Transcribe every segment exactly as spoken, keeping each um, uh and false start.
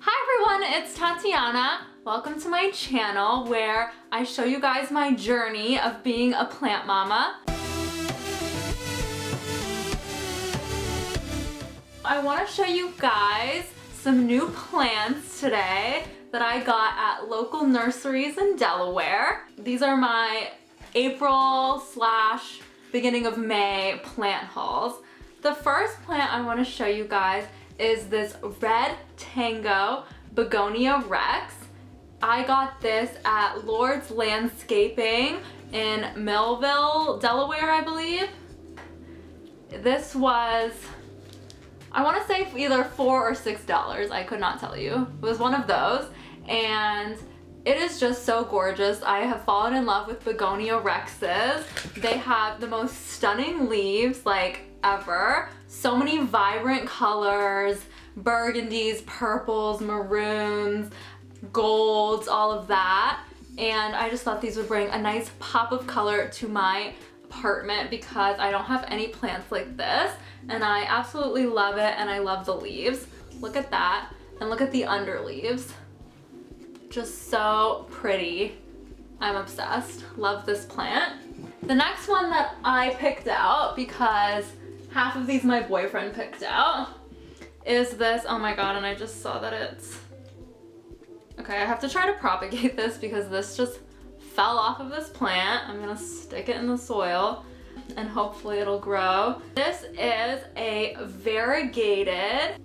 Hi everyone, it's Tatiana. Welcome to my channel where I show you guys my journey of being a plant mama. I want to show you guys some new plants today that I got at local nurseries in Delaware. These are my April slash beginning of May plant hauls. The first plant I want to show you guys is this Red Tango Begonia Rex. I got this at Lord's Landscaping in Melville, Delaware, I believe. This was, I want to say either four or six dollars. I could not tell you. It was one of those, and it is just so gorgeous. I have fallen in love with Begonia Rexes. They have the most stunning leaves, like, ever. So many vibrant colors, burgundies, purples, maroons, golds, all of that. And I just thought these would bring a nice pop of color to my apartment because I don't have any plants like this. And I absolutely love it, and I love the leaves. Look at that, and look at the underleaves. Just so pretty. I'm obsessed. Love this plant. The next one that I picked out, because half of these my boyfriend picked out, is this, oh my god, and I just saw that it's, okay, I have to try to propagate this because this just fell off of this plant. I'm gonna stick it in the soil and hopefully it'll grow. This is a variegated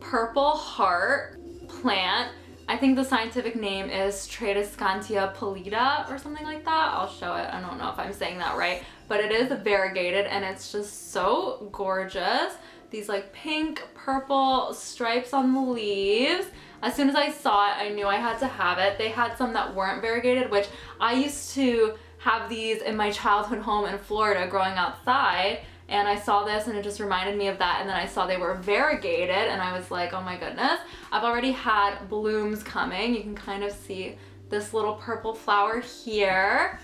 purple heart plant. I think the scientific name is Tradescantia pallida or something like that. I'll show it. I don't know if I'm saying that right, but it is variegated and it's just so gorgeous. These like pink, purple stripes on the leaves. As soon as I saw it, I knew I had to have it. They had some that weren't variegated, which I used to have these in my childhood home in Florida growing outside. And I saw this and it just reminded me of that, and then I saw they were variegated and I was like, oh my goodness. I've already had blooms coming. You can kind of see this little purple flower here.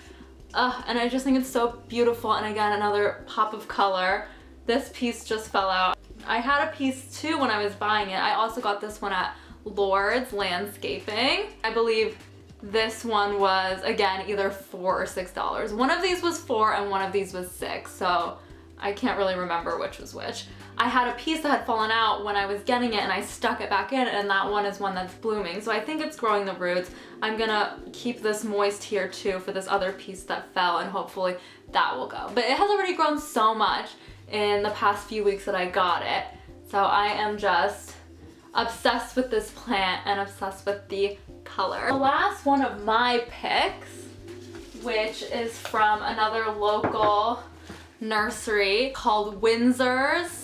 Ugh, and I just think it's so beautiful, and again, another pop of color. This piece just fell out. I had a piece too when I was buying it. I also got this one at Lord's Landscaping. I believe this one was, again, either four or six dollars. One of these was four and one of these was six, so I can't really remember which was which. I had a piece that had fallen out when I was getting it and I stuck it back in, and that one is one that's blooming. So I think it's growing the roots. I'm gonna keep this moist here too for this other piece that fell, and hopefully that will go. But it has already grown so much in the past few weeks that I got it. So I am just obsessed with this plant and obsessed with the color. The last one of my picks, which is from another local nursery called Windsor's.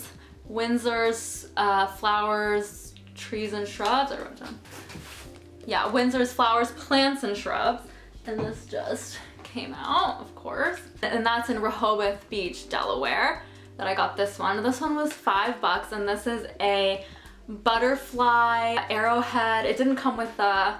Windsor's uh, flowers, trees and shrubs. I wrote down. Yeah, Windsor's flowers, plants and shrubs. And this just came out, of course. And that's in Rehoboth Beach, Delaware, that I got this one. This one was five bucks, and this is a butterfly arrowhead. It didn't come with a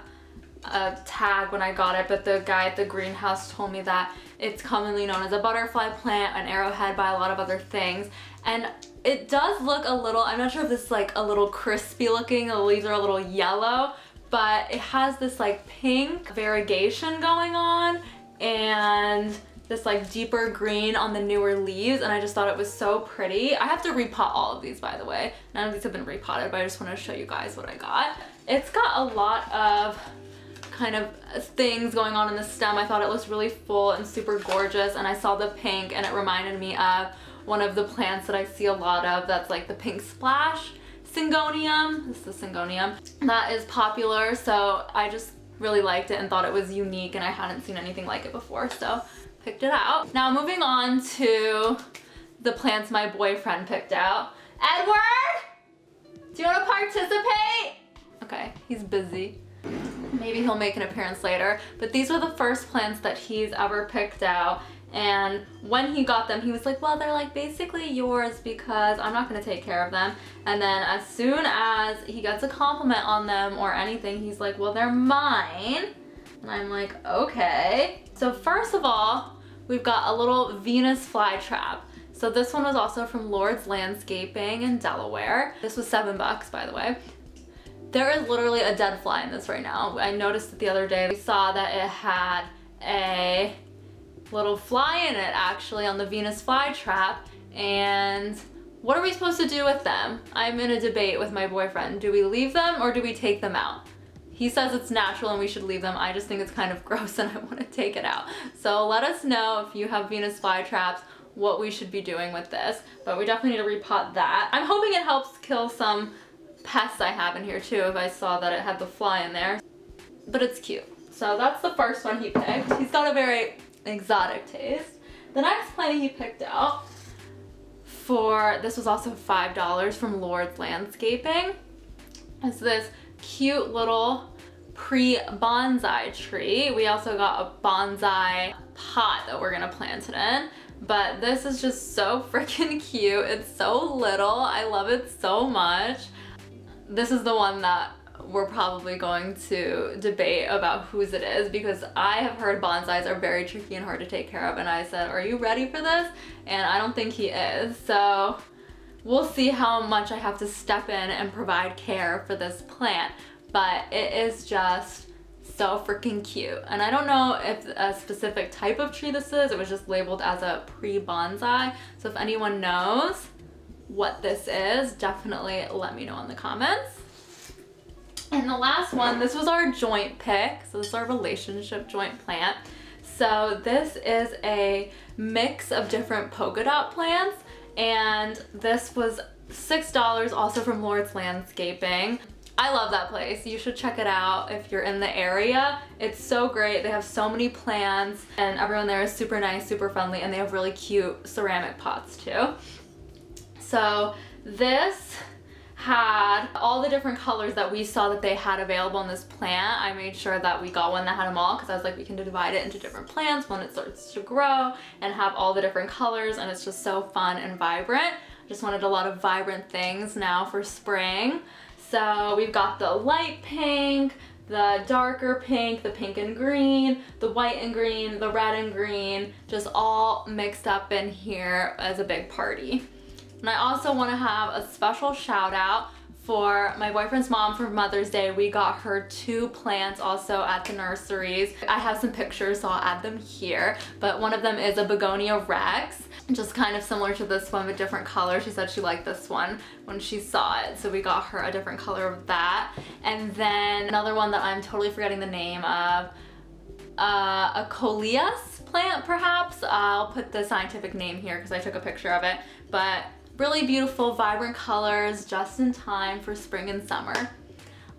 a tag when I got it, but the guy at the greenhouse told me that it's commonly known as a butterfly plant, an arrowhead, by a lot of other things. And it does look a little, I'm not sure if this is like a little crispy looking, the leaves are a little yellow, but it has this like pink variegation going on and this like deeper green on the newer leaves, and I just thought it was so pretty. I have to repot all of these, by the way. None of these have been repotted, but I just want to show you guys what I got. It's got a lot of kind of things going on in the stem. I thought it was really full and super gorgeous, and I saw the pink and it reminded me of one of the plants that I see a lot of that's like the pink splash, Syngonium. This is Syngonium. That is popular, so I just really liked it and thought it was unique, and I hadn't seen anything like it before, so picked it out. Now moving on to the plants my boyfriend picked out. Edward, do you want to participate? Okay, he's busy. Maybe he'll make an appearance later, but these were the first plants that he's ever picked out, and when he got them he was like, well, they're like basically yours because I'm not going to take care of them. And then as soon as he gets a compliment on them or anything, he's like, well, they're mine. And I'm like, okay. So first of all, we've got a little Venus flytrap. So this one was also from Lord's Landscaping in Delaware. This was seven bucks, by the way. There is literally a dead fly in this right now. I noticed it the other day. We saw that it had a little fly in it actually on the Venus flytrap, and what are we supposed to do with them? I'm in a debate with my boyfriend. Do we leave them or do we take them out? He says it's natural and we should leave them. I just think it's kind of gross and I want to take it out. So let us know if you have Venus flytraps, what we should be doing with this. But we definitely need to repot that. I'm hoping it helps kill some pests I have in here too, if I saw that it had the fly in there. But it's cute. So that's the first one he picked. He's got a very exotic taste. The next plant he picked out for, this was also five dollars from Lord's Landscaping, is this cute little pre-bonsai tree. We also got a bonsai pot that we're gonna plant it in, but this is just so freaking cute. It's so little. I love it so much. This is the one that we're probably going to debate about whose it is, because I have heard bonsais are very tricky and hard to take care of, and I said, are you ready for this? And I don't think he is. So we'll see how much I have to step in and provide care for this plant, but it is just so freaking cute. And I don't know if a specific type of tree this is. It was just labeled as a pre-bonsai. So if anyone knows what this is, definitely let me know in the comments. And the last one, this was our joint pick. So this is our relationship joint plant. So this is a mix of different polka dot plants, and this was six dollars, also from Lord's Landscaping. I love that place. You should check it out if you're in the area. It's so great. They have so many plants and everyone there is super nice, super friendly, and they have really cute ceramic pots too. So this had all the different colors that we saw that they had available in this plant. I made sure that we got one that had them all, because I was like, we can divide it into different plants when it starts to grow and have all the different colors, and it's just so fun and vibrant. I just wanted a lot of vibrant things now for spring. So we've got the light pink, the darker pink, the pink and green, the white and green, the red and green, just all mixed up in here as a big party. And I also want to have a special shout out for my boyfriend's mom for Mother's Day. We got her two plants also at the nurseries. I have some pictures, so I'll add them here. But one of them is a Begonia Rex, just kind of similar to this one, but different color. She said she liked this one when she saw it, so we got her a different color of that. And then another one that I'm totally forgetting the name of, uh, a Coleus plant perhaps. I'll put the scientific name here because I took a picture of it. But really beautiful, vibrant colors, just in time for spring and summer.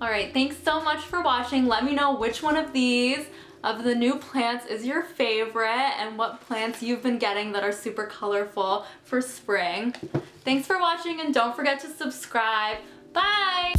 All right, thanks so much for watching. Let me know which one of these, of the new plants, is your favorite and what plants you've been getting that are super colorful for spring. Thanks for watching and don't forget to subscribe. Bye!